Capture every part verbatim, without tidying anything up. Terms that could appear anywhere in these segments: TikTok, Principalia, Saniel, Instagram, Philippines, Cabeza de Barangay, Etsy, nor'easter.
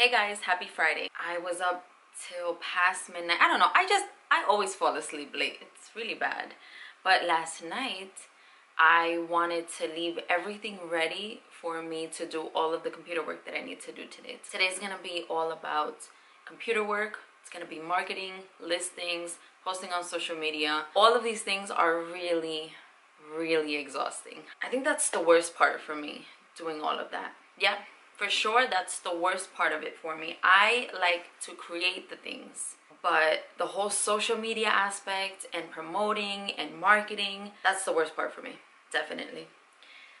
Hey guys, happy Friday. I was up till past midnight. I don't know, I just, I always fall asleep late. It's really bad. But last night, I wanted to leave everything ready for me to do all of the computer work that I need to do today. Today's gonna be all about computer work. It's gonna be marketing, listings, posting on social media. All of these things are really, really exhausting. I think that's the worst part for me, doing all of that. Yeah. For sure, that's the worst part of it for me. I like to create the things, but the whole social media aspect and promoting and marketing, that's the worst part for me, definitely.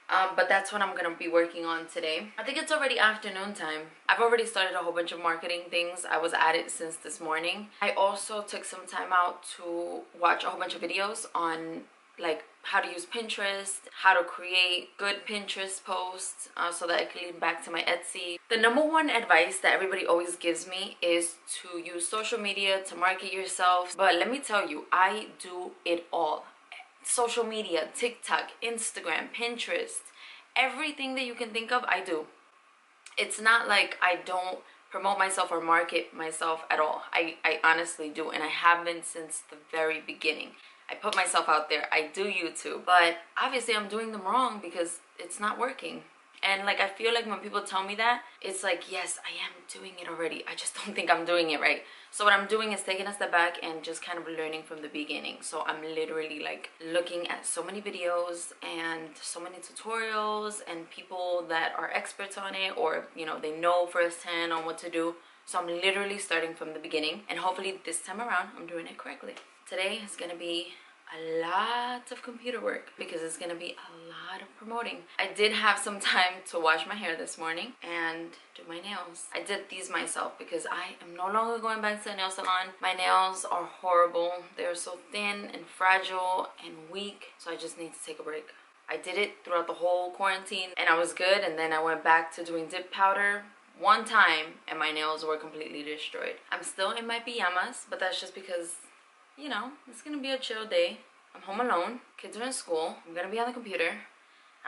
Um, but that's what I'm gonna be working on today. I think it's already afternoon time. I've already started a whole bunch of marketing things. I was at it since this morning. I also took some time out to watch a whole bunch of videos on like how to use Pinterest, how to create good Pinterest posts uh, so that I can lead back to my Etsy. The number one advice that everybody always gives me is to use social media to market yourself. But let me tell you, I do it all. Social media, TikTok, Instagram, Pinterest, everything that you can think of, I do. It's not like I don't promote myself or market myself at all. I, I honestly do, and I have been since the very beginning. I put myself out there, I do YouTube, but obviously I'm doing them wrong because it's not working. And like, I feel like when people tell me that, it's like, yes, I am doing it already. I just don't think I'm doing it right. So what I'm doing is taking a step back and just kind of learning from the beginning. So I'm literally like looking at so many videos and so many tutorials and people that are experts on it, or, you know, they know firsthand on what to do. So I'm literally starting from the beginning, and hopefully this time around, I'm doing it correctly. Today is gonna be a lot of computer work because it's gonna be a lot of promoting. I did have some time to wash my hair this morning and do my nails. I did these myself because I am no longer going back to the nail salon. My nails are horrible. They're so thin and fragile and weak, so I just need to take a break. I did it throughout the whole quarantine and I was good, and then I went back to doing dip powder one time and my nails were completely destroyed. I'm still in my pajamas, but that's just because, you know, it's gonna be a chill day. I'm home alone, kids are in school, I'm gonna be on the computer.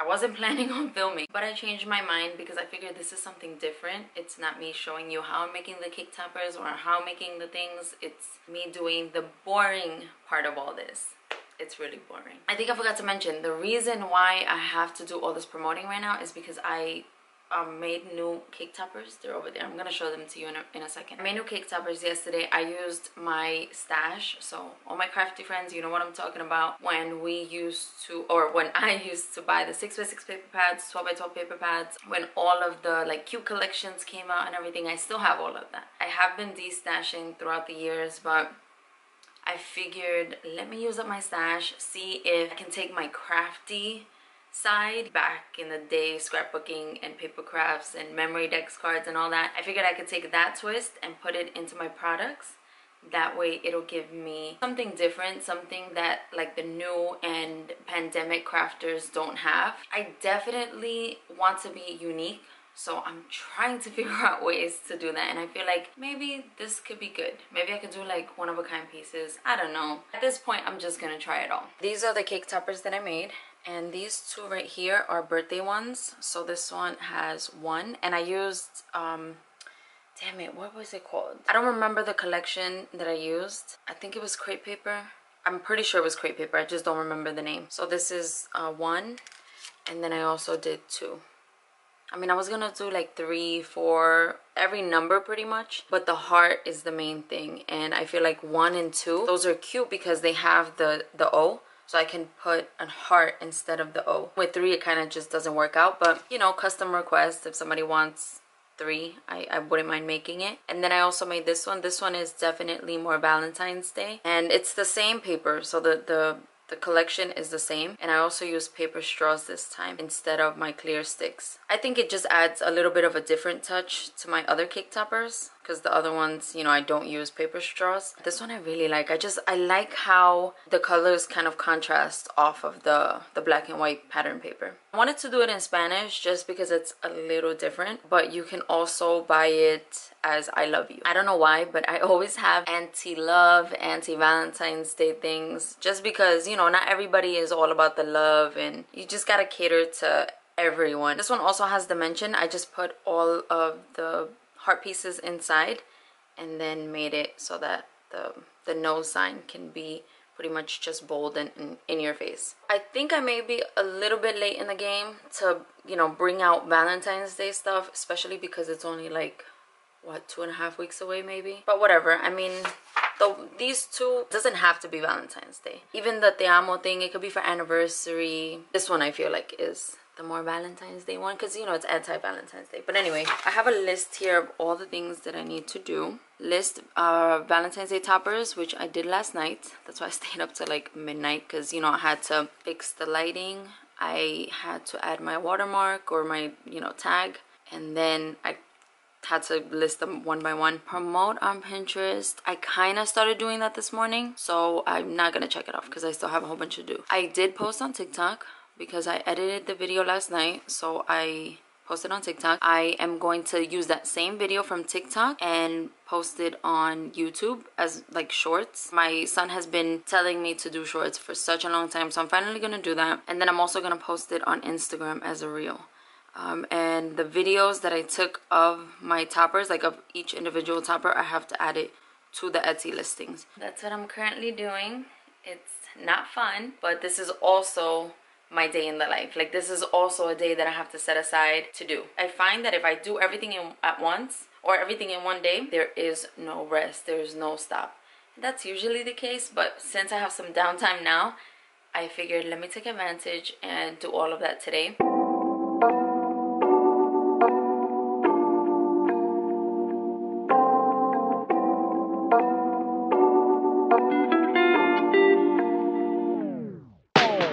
I wasn't planning on filming, but I changed my mind because I figured this is something different. It's not me showing you how I'm making the cake toppers or how I'm making the things. It's me doing the boring part of all this. It's really boring. I think I forgot to mention, the reason why I have to do all this promoting right now is because I Um, made new cake toppers. They're over there. I'm gonna show them to you in a, in a second. I made new cake toppers yesterday. I used my stash. So all my crafty friends, you know what I'm talking about. When we used to, or when I used to buy the six by six paper pads, twelve by twelve paper pads, when all of the like cute collections came out and everything, I still have all of that. I have been de-stashing throughout the years, but I figured let me use up my stash, see if I can take my crafty side. Back in the day, scrapbooking and paper crafts and memory decks, cards and all that, I figured I could take that twist and put it into my products. That way it'll give me something different, something that like the new and pandemic crafters don't have. I definitely want to be unique, so I'm trying to figure out ways to do that, and I feel like maybe this could be good. Maybe I could do like one of a kind pieces. I don't know. At this point, I'm just gonna try it all. These are the cake toppers that I made. And these two right here are birthday ones. So this one has one, and I used, um, damn it, what was it called? I don't remember the collection that I used. I think it was crepe paper. I'm pretty sure it was crepe paper. I just don't remember the name. So this is uh, one, and then I also did two. I mean, I was gonna do like three, four, every number pretty much, but the heart is the main thing. And I feel like one and two, those are cute because they have the, the O. So I can put a heart instead of the O. With three, it kind of just doesn't work out. But, you know, custom request. If somebody wants three, I, I wouldn't mind making it. And then I also made this one. This one is definitely more Valentine's Day. And it's the same paper. So the, the, the collection is the same. And I also used paper straws this time instead of my clear sticks. I think it just adds a little bit of a different touch to my other cake toppers. Because the other ones, you know, I don't use paper straws. This one I really like. I just, I like how the colors kind of contrast off of the, the black and white pattern paper. I wanted to do it in Spanish just because it's a little different, but you can also buy it as I love you. I don't know why, but I always have anti-love, anti-Valentine's Day things just because, you know, not everybody is all about the love, and you just gotta cater to everyone. This one also has the mention. I just put all of the heart pieces inside, and then made it so that the, the nose sign can be pretty much just bold and, and in your face. I think I may be a little bit late in the game to, you know, bring out Valentine's Day stuff, especially because it's only like, what, two and a half weeks away maybe? But whatever, I mean, the, these two doesn't have to be Valentine's Day. Even the Te Amo thing, it could be for anniversary. This one I feel like is the more Valentine's Day one, because you know it's anti-Valentine's Day. But anyway, I have a list here of all the things that I need to do. List uh Valentine's Day toppers, which I did last night. That's why I stayed up till like midnight, because you know I had to fix the lighting, I had to add my watermark or my, you know, tag, and then I had to list them one by one. Promote on Pinterest, I kind of started doing that this morning, so I'm not gonna check it off because I still have a whole bunch to do. I did post on TikTok because I edited the video last night, so I posted on TikTok. I am going to use that same video from TikTok and post it on YouTube as like shorts. My son has been telling me to do shorts for such a long time, so I'm finally gonna do that. And then I'm also gonna post it on Instagram as a reel. Um, and the videos that I took of my toppers, like of each individual topper, I have to add it to the Etsy listings. That's what I'm currently doing. It's not fun, but this is also my day in the life. Like, this is also a day that I have to set aside to do. I find that if I do everything in, at once, or everything in one day, there is no rest, there is no stop. That's usually the case, but since I have some downtime now, I figured let me take advantage and do all of that today. Thank you.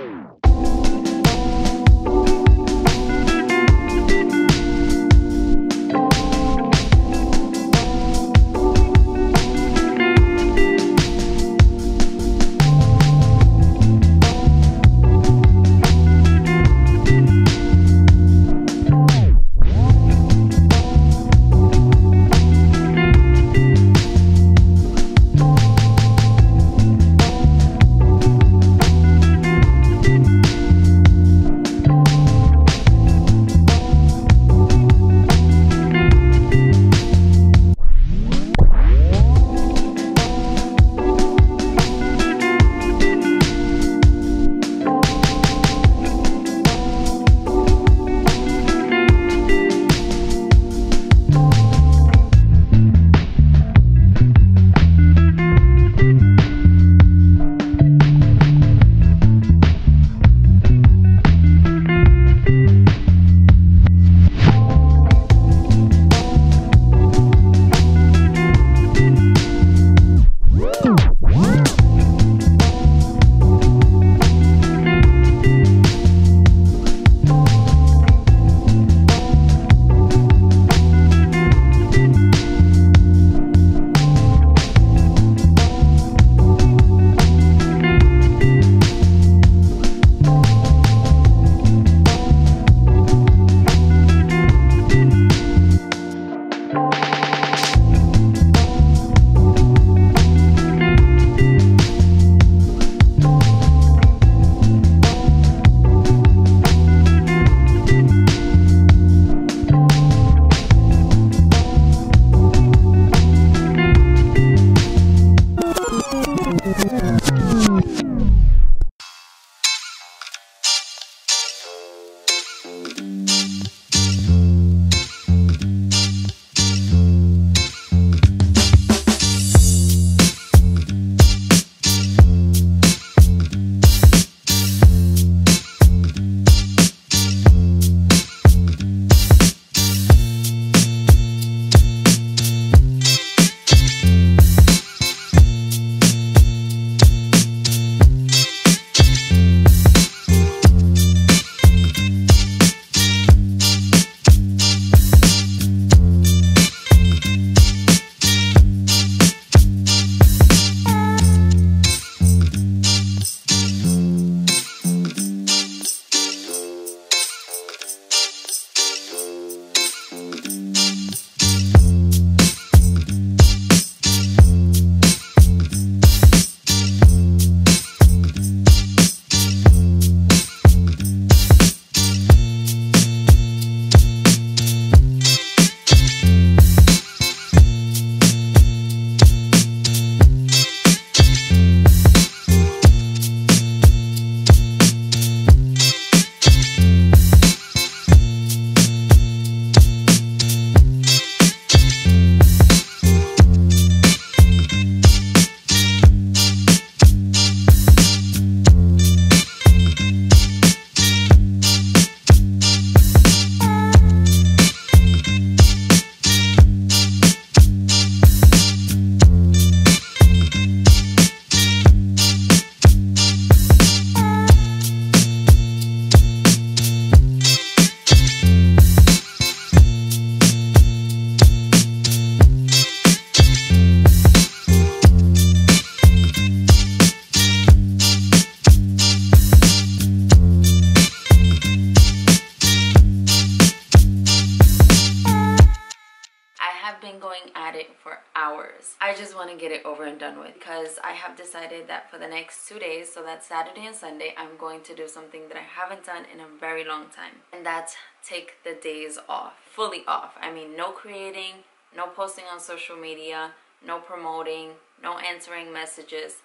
going at it for hours. I just want to get it over and done with, because I have decided that for the next two days, so that's Saturday and Sunday, I'm going to do something that I haven't done in a very long time, and that's take the days off, fully off. I mean, no creating, no posting on social media, no promoting, no answering messages.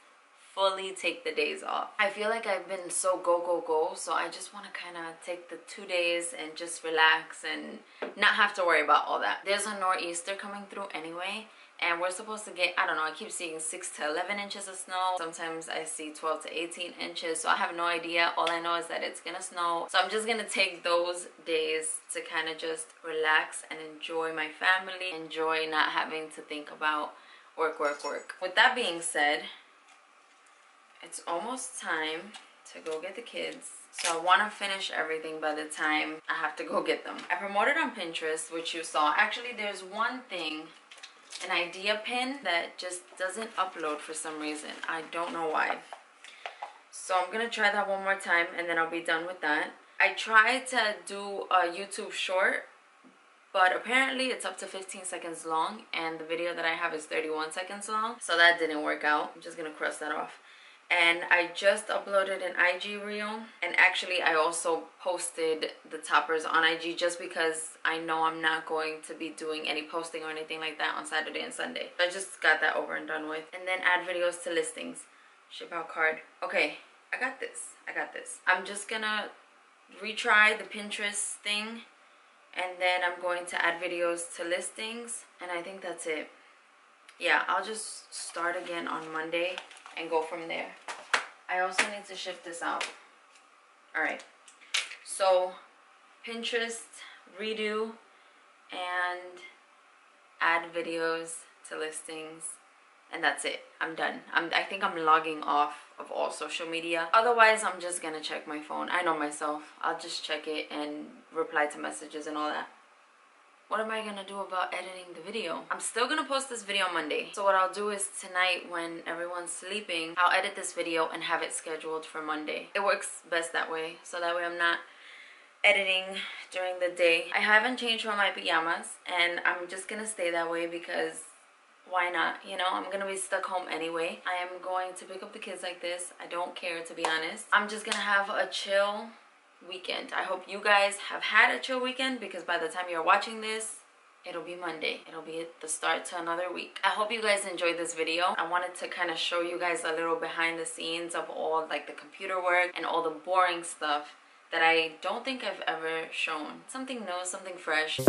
Fully take the days off. I feel like I've been so go go go, so I just want to kind of take the two days and just relax and not have to worry about all that. There's a nor'easter coming through anyway, and we're supposed to get, I don't know, I keep seeing six to eleven inches of snow. Sometimes I see twelve to eighteen inches, so I have no idea. All I know is that it's gonna snow. So I'm just gonna take those days to kind of just relax and enjoy my family, enjoy not having to think about work, work, work. With that being said, it's almost time to go get the kids. So I want to finish everything by the time I have to go get them. I promoted on Pinterest, which you saw. Actually, there's one thing, an idea pin that just doesn't upload for some reason. I don't know why. So I'm going to try that one more time and then I'll be done with that. I tried to do a YouTube short, but apparently it's up to fifteen seconds long, and the video that I have is thirty-one seconds long. So that didn't work out. I'm just going to cross that off. And I just uploaded an I G reel, and actually I also posted the toppers on I G just because I know I'm not going to be doing any posting or anything like that on Saturday and Sunday. I just got that over and done with. And then add videos to listings, ship out card. Okay, I got this, I got this. I'm just gonna retry the Pinterest thing, and then I'm going to add videos to listings, and I think that's it. Yeah, I'll just start again on Monday and go from there. I also need to shift this out. All right, so Pinterest redo and add videos to listings, and that's it. I'm done. I'm, I think I'm logging off of all social media. Otherwise, I'm just gonna check my phone. I know myself. I'll just check it and reply to messages and all that. What am I gonna do about editing the video? I'm still gonna post this video on Monday. So what I'll do is tonight when everyone's sleeping, I'll edit this video and have it scheduled for Monday. It works best that way, so that way I'm not editing during the day. I haven't changed from my pajamas, and I'm just gonna stay that way because why not? You know, I'm gonna be stuck home anyway. I am going to pick up the kids like this. I don't care, to be honest. I'm just gonna have a chill weekend. I hope you guys have had a chill weekend, because by the time you're watching this, it'll be Monday. It'll be the start to another week. I hope you guys enjoyed this video. I wanted to kind of show you guys a little behind the scenes of all like the computer work and all the boring stuff that I don't think I've ever shown. Something new, something fresh.